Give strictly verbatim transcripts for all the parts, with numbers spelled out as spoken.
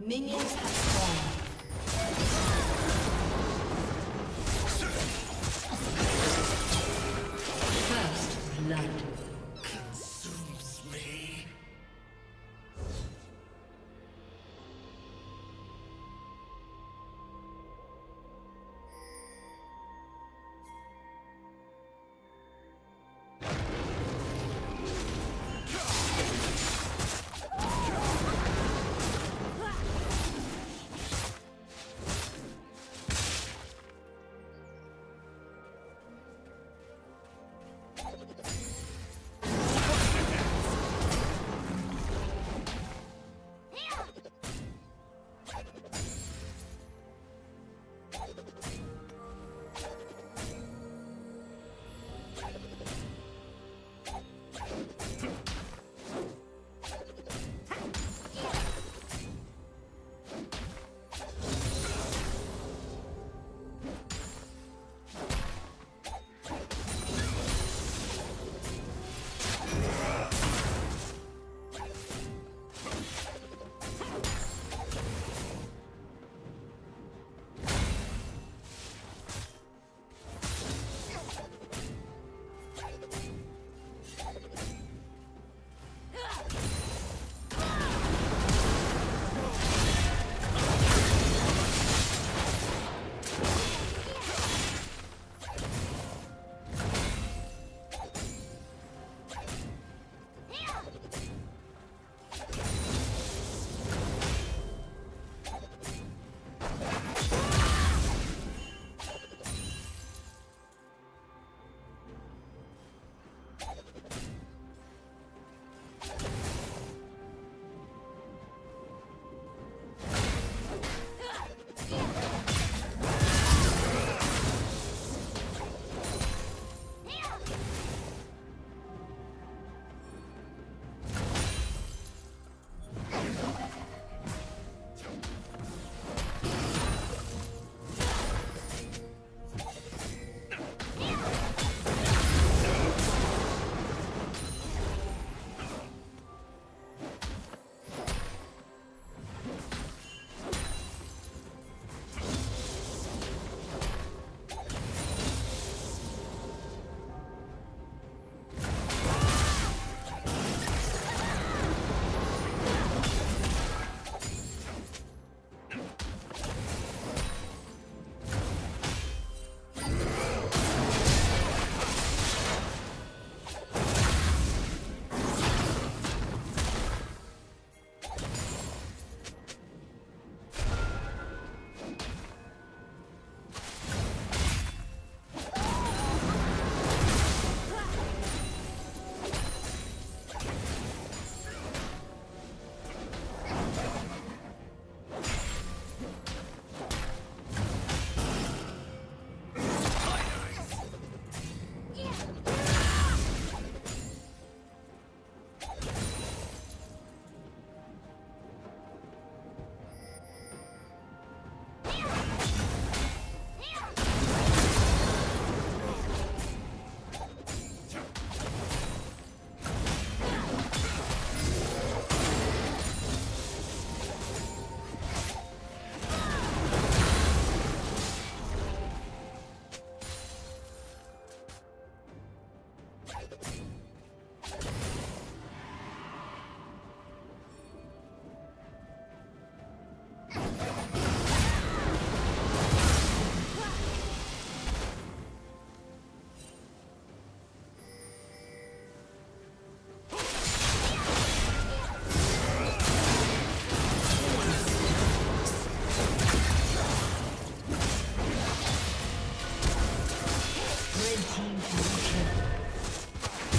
Minions have spawned. First blood. Red team double kill.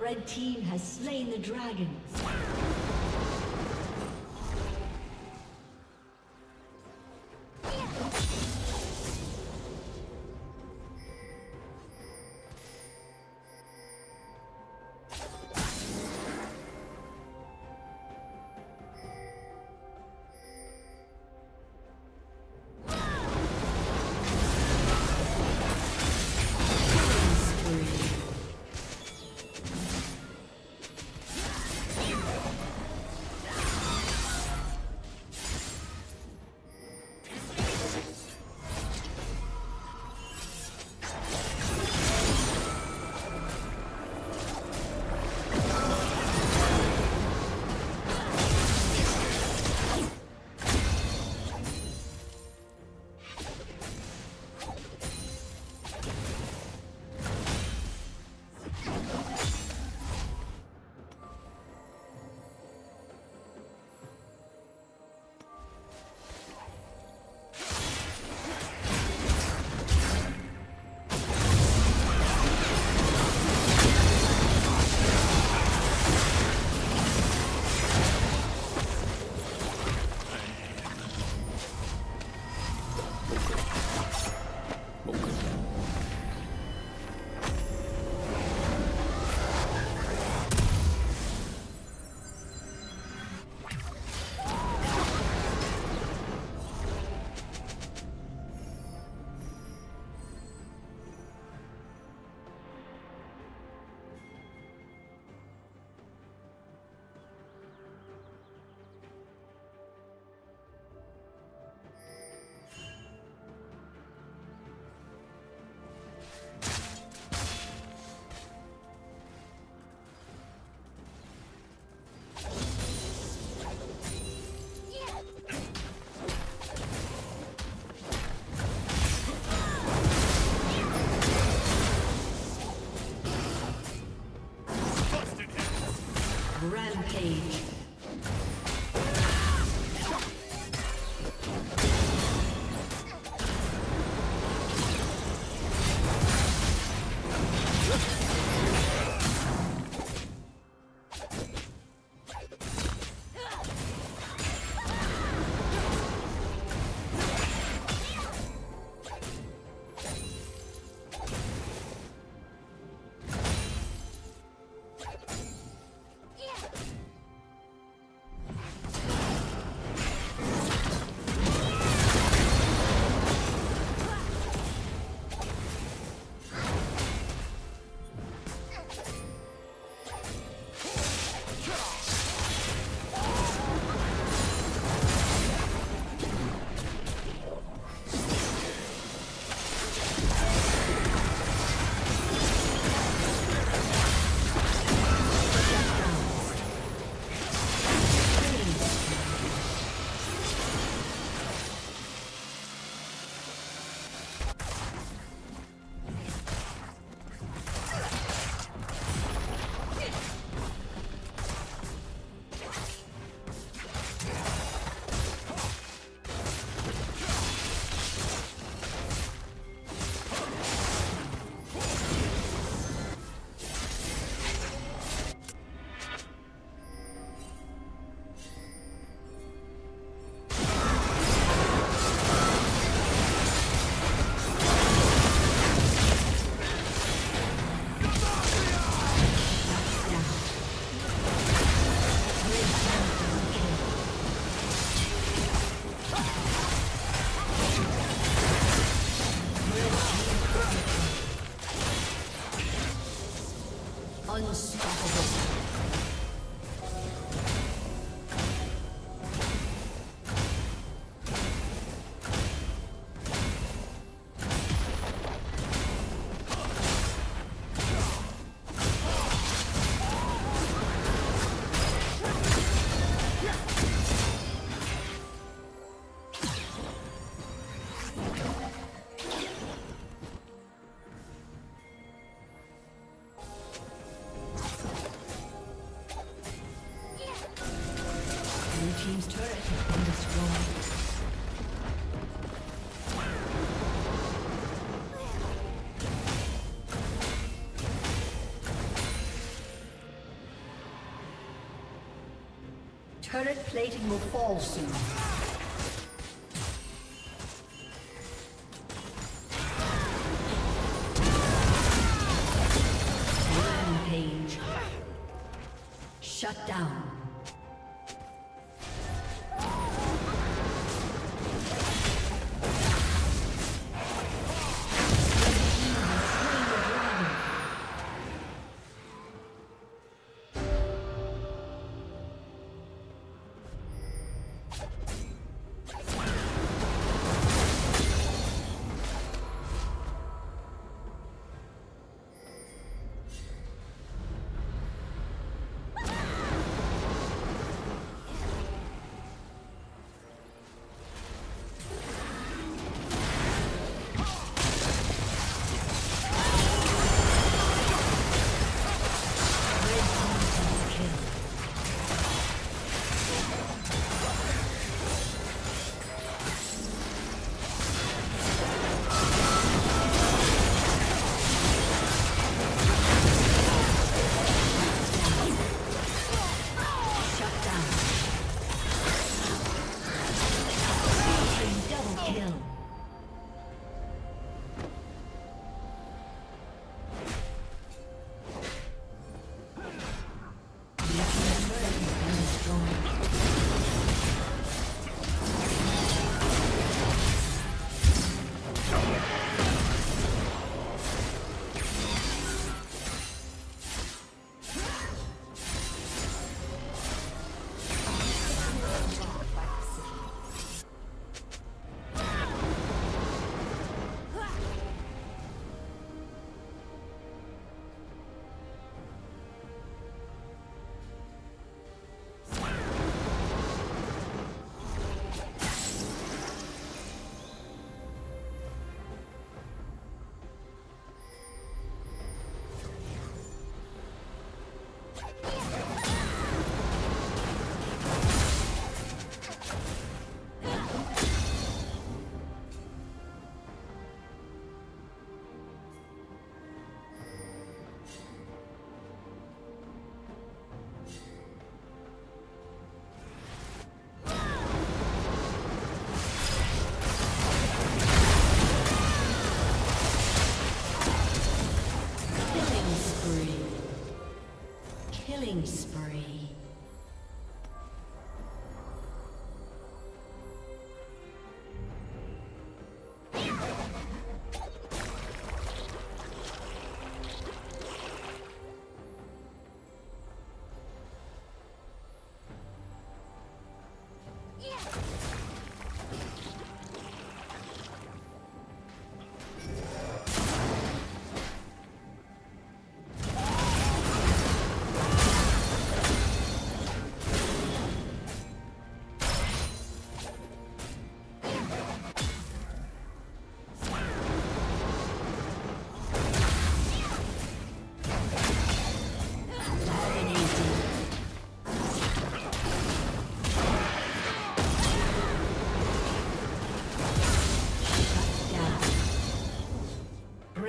Red team has slain the dragon. Rampage. team's turret has been destroyed. Turret plating will fall soon.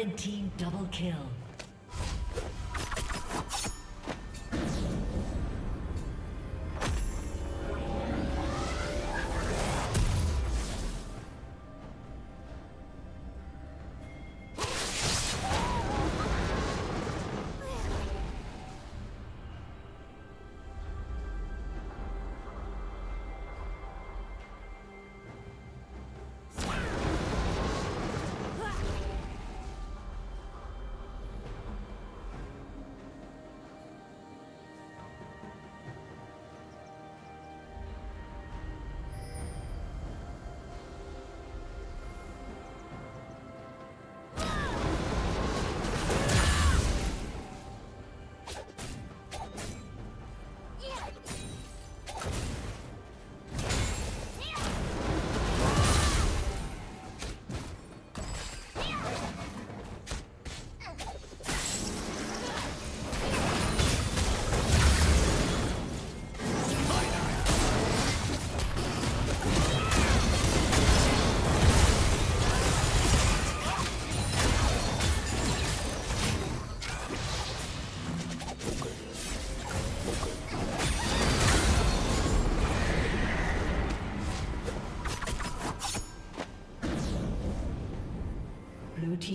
Red team double kill.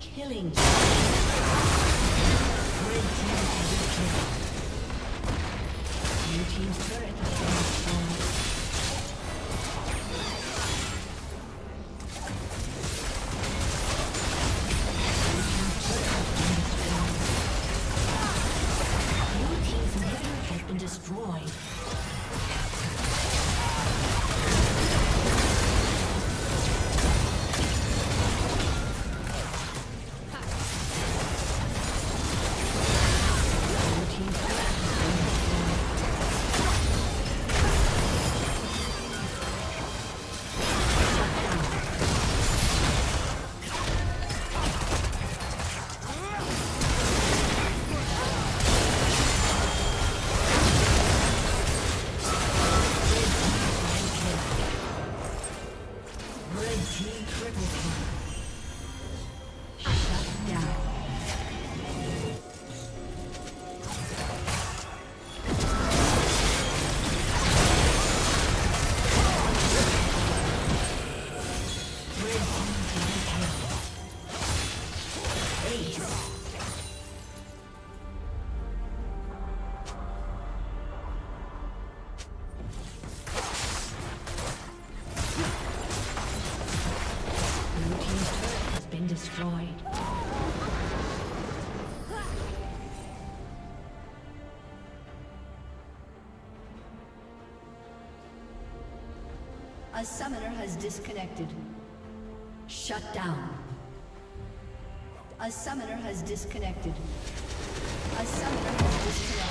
Killing. A summoner has disconnected. Shut down. A summoner has disconnected. A summoner has disconnected.